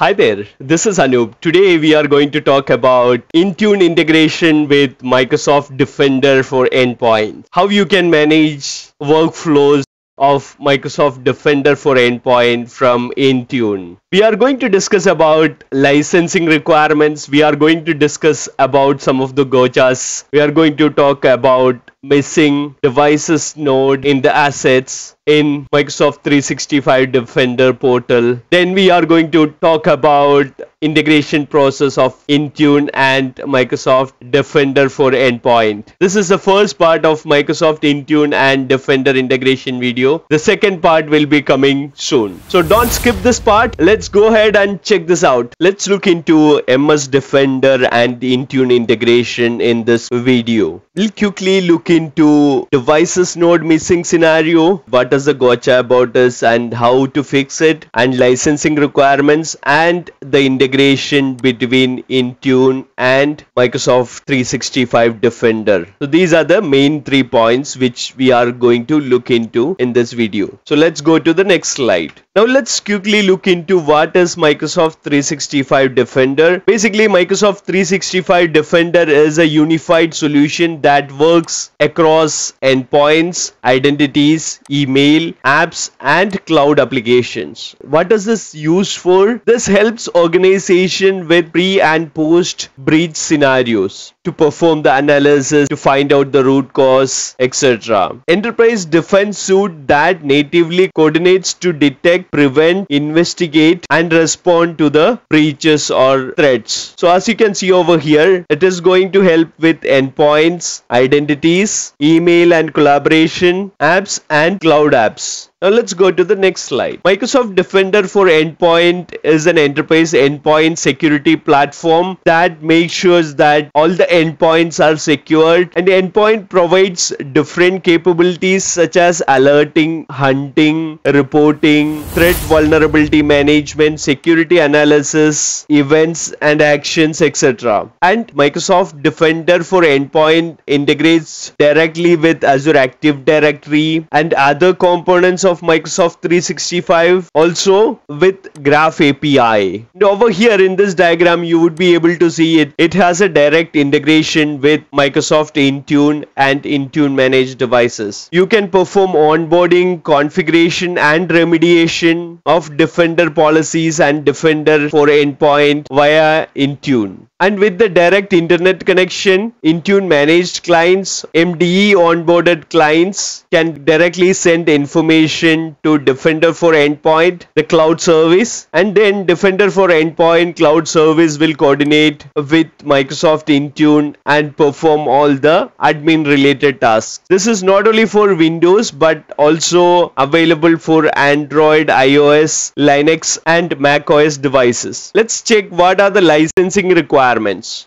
Hi there, this is Anoop. Today we are going to talk about Intune integration with Microsoft Defender for Endpoint. How you can manage workflows of Microsoft Defender for Endpoint from Intune. We are going to discuss about licensing requirements. We are going to discuss about some of the gotchas. We are going to talk about missing devices node in the assets in Microsoft 365 Defender portal. Then we are going to talk about integration process of Intune and Microsoft Defender for Endpoint. This is the first part of Microsoft Intune and Defender integration video. The second part will be coming soon. So don't skip this part. Let's go ahead and check this out. Let's look into MS Defender and Intune integration in this video. We'll quickly look into devices node missing scenario. What is the gotcha about this and how to fix it, and licensing requirements and the integration between Intune and Microsoft 365 Defender. So these are the main 3 points which we are going to look into in this video. So let's go to the next slide. Now let's quickly look into what is Microsoft 365 Defender. Basically, Microsoft 365 Defender is a unified solution that works across endpoints, identities, email, apps and cloud applications. What is this used for? This helps organization with pre and post breach scenarios to perform the analysis, to find out the root cause, etc. Enterprise defense suite that natively coordinates to detect, prevent, investigate and respond to the breaches or threats. So as you can see over here, it is going to help with endpoints, identities, email and collaboration, apps and cloud apps. Now let's go to the next slide. Microsoft Defender for Endpoint is an enterprise endpoint security platform that makes sure that all the endpoints are secured, and the endpoint provides different capabilities such as alerting, hunting, reporting, threat vulnerability management, security analysis, events and actions, etc. And Microsoft Defender for Endpoint integrates directly with Azure Active Directory and other components of Microsoft 365, also with Graph API. And over here in this diagram you would be able to see it has a direct integration with Microsoft Intune and Intune managed devices. You can perform onboarding, configuration and remediation of Defender policies and Defender for Endpoint via Intune. And with the direct internet connection, Intune managed clients, MDE onboarded clients can directly send information to Defender for Endpoint, the cloud service, and then Defender for Endpoint cloud service will coordinate with Microsoft Intune and perform all the admin related tasks. This is not only for Windows but also available for Android, iOS, Linux and macOS devices. Let's check what are the licensing requirements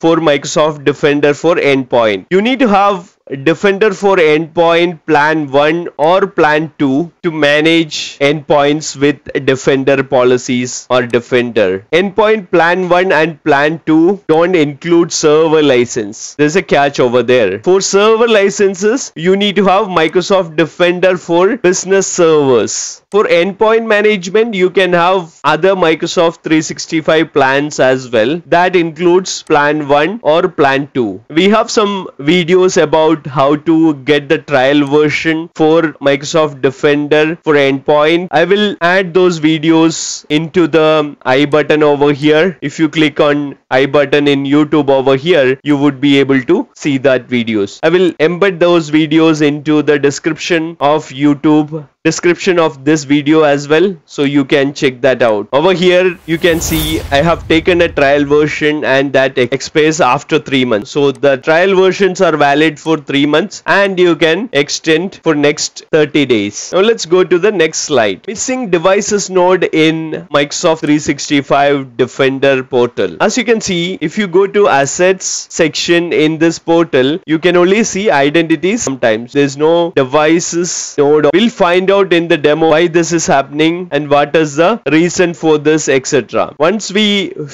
for Microsoft Defender for Endpoint. You need to have Defender for Endpoint Plan 1 or Plan 2 to manage endpoints with Defender policies or Defender. Endpoint Plan 1 and Plan 2 don't include server license. There's a catch over there. For server licenses, you need to have Microsoft Defender for Business servers. For endpoint management, you can have other Microsoft 365 plans as well. That includes Plan 1 or Plan 2. We have some videos about how to get the trial version for Microsoft Defender for Endpoint. I will add those videos into the I button over here. If you click on I button in YouTube over here, you would be able to see that videos. I will embed those videos into the description of YouTube, description of this video as well, so you can check that out. Over here you can see I have taken a trial version and that expires after 3 months. So the trial versions are valid for 3 months and you can extend for next 30 days. Now let's go to the next slide. Missing devices node in Microsoft 365 Defender portal. As you can see, if you go to assets section in this portal, you can only see identities. Sometimes there's no devices node. We'll find out out in the demo why this is happening and what is the reason for this, etc. Once we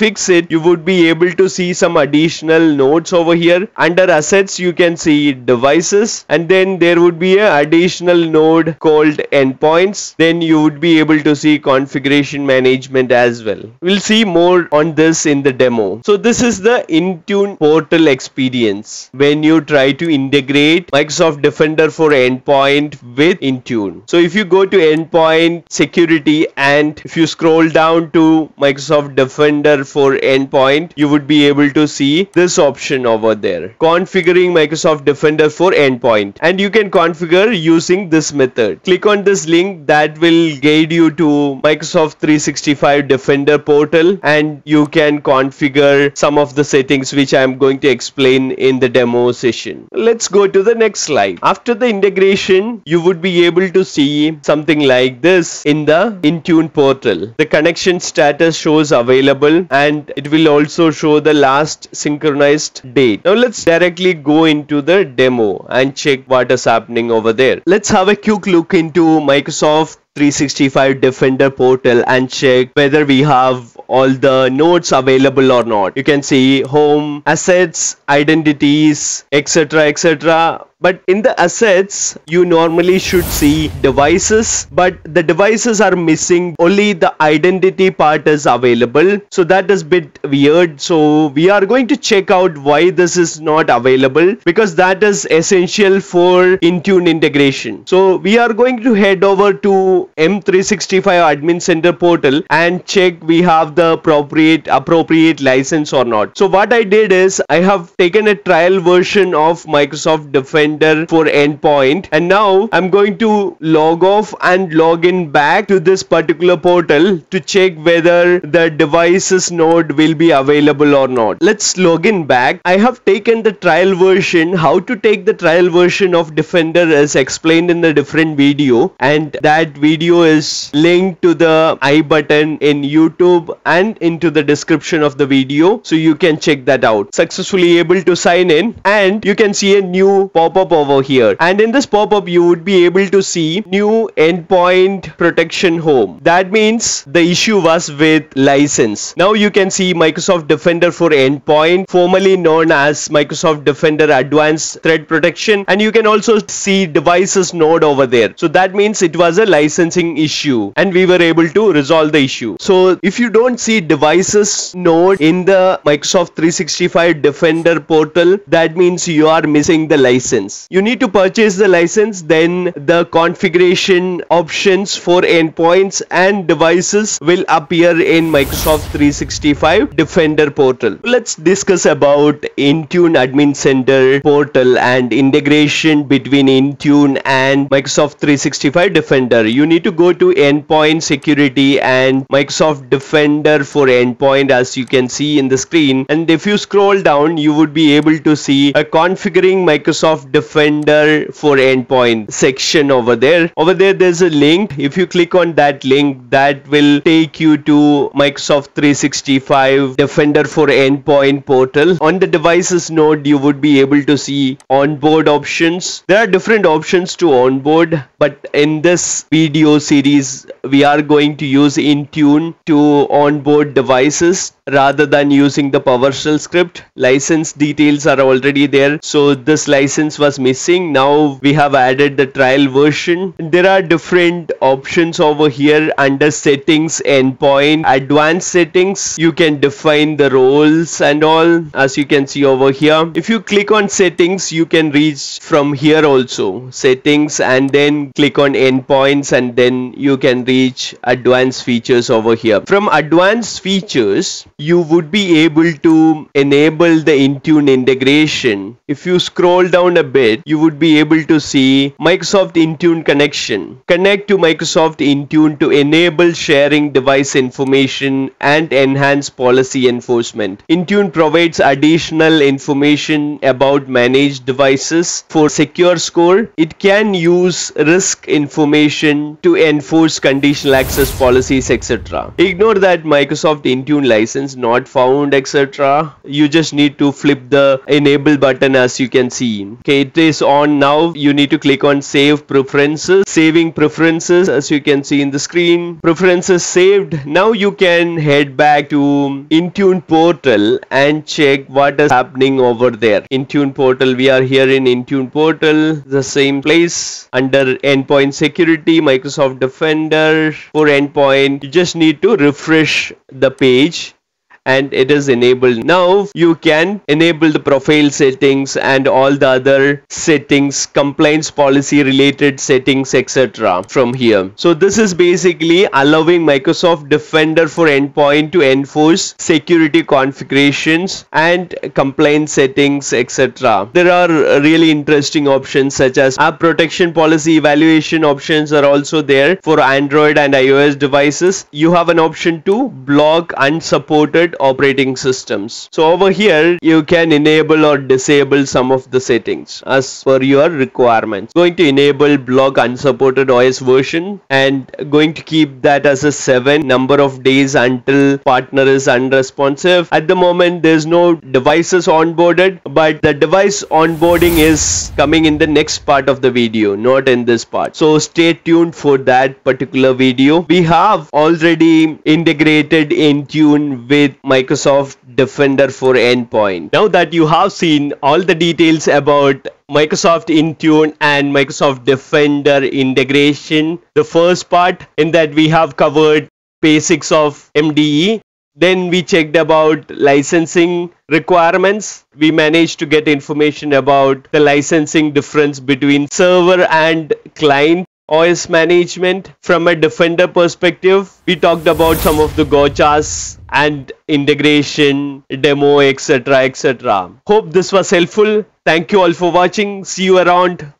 fix it, you would be able to see some additional nodes over here. Under assets, you can see devices, and then there would be an additional node called endpoints. Then you would be able to see configuration management as well. We'll see more on this in the demo. So this is the Intune portal experience when you try to integrate Microsoft Defender for Endpoint with Intune. So if you go to Endpoint Security and if you scroll down to Microsoft Defender for Endpoint, you would be able to see this option over there, configuring Microsoft Defender for Endpoint, and you can configure using this method. Click on this link that will guide you to Microsoft 365 Defender portal, and you can configure some of the settings which I am going to explain in the demo session. Let's go to the next slide. After the integration, you would be able to see something like this in the Intune portal. The connection status shows available, and it will also show the last synchronized date. Now let's directly go into the demo and check what is happening over there. Let's have a quick look into Microsoft 365 Defender portal and check whether we have all the nodes available or not. You can see home, assets, identities, etc, etc. But in the assets, you normally should see devices, but the devices are missing. Only the identity part is available. So that is a bit weird. So we are going to check out why this is not available, because that is essential for Intune integration. So we are going to head over to M365 Admin Center portal and check we have the appropriate license or not. So what I did is I have taken a trial version of Microsoft Defender for Endpoint, and now I'm going to log off and log in back to this particular portal to check whether the devices node will be available or not. Let's log in back. I have taken the trial version. How to take the trial version of Defender is explained in a different video, and that video is linked to the I button in YouTube and into the description of the video, so you can check that out. Successfully able to sign in, and you can see a new pop-up over here, and in this pop-up you would be able to see new endpoint protection home. That means the issue was with license. Now you can see Microsoft Defender for Endpoint, formerly known as Microsoft Defender Advanced Threat Protection, and you can also see devices node over there. So that means it was a licensing issue, and we were able to resolve the issue. So if you don't see devices node in the Microsoft 365 Defender portal, that means you are missing the license. You need to purchase the license, then the configuration options for endpoints and devices will appear in Microsoft 365 Defender portal. Let's discuss about Intune Admin Center portal and integration between Intune and Microsoft 365 Defender. You need to go to Endpoint Security and Microsoft Defender for Endpoint, as you can see in the screen, and if you scroll down you would be able to see a configuring Microsoft Defender for Endpoint section over there. Over there there's a link. If you click on that link, that will take you to Microsoft 365 Defender for Endpoint portal. On the devices node you would be able to see onboard options. There are different options to onboard, but in this video series we are going to use Intune to onboard devices rather than using the PowerShell script. License details are already there, so this license was missing. Now we have added the trial version. There are different options over here. Under settings, endpoint, advanced settings, you can define the roles and all, as you can see over here. If you click on settings, you can reach from here also, settings, and then click on endpoints, and then you can reach advanced features over here. From advanced features you would be able to enable the Intune integration. If you scroll down a bit, you would be able to see Microsoft Intune connection. Connect to Microsoft Intune to enable sharing device information and enhance policy enforcement. Intune provides additional information about managed devices for secure score. It can use risk information to enforce conditional access policies, etc. Ignore that Microsoft Intune license permissions not found, etc. You just need to flip the enable button as you can see. Okay, it is on now. You need to click on save preferences, saving preferences as you can see in the screen. Preferences saved. Now you can head back to Intune portal and check what is happening over there. Intune portal, we are here in Intune portal, the same place under endpoint security, Microsoft Defender for endpoint. You just need to refresh the page and it is enabled. Now you can enable the profile settings and all the other settings, compliance policy related settings, etc. from here. So this is basically allowing Microsoft Defender for Endpoint to enforce security configurations and compliance settings, etc. There are really interesting options such as app protection policy evaluation options are also there for Android and iOS devices. You have an option to block unsupported operating systems. So over here you can enable or disable some of the settings as per your requirements. Going to enable block unsupported OS version and going to keep that as a 7 number of days until partner is unresponsive. At the moment there's no devices onboarded, but the device onboarding is coming in the next part of the video, not in this part. So stay tuned for that particular video. We have already integrated Intune with Microsoft Defender for Endpoint. Now that you have seen all the details about Microsoft Intune and Microsoft Defender integration, the first part in that we have covered basics of MDE. Then we checked about licensing requirements. We managed to get information about the licensing difference between server and client. OS management from a Defender perspective, we talked about some of the gotchas and integration demo, etc. etc. Hope this was helpful. Thank you all for watching. See you around.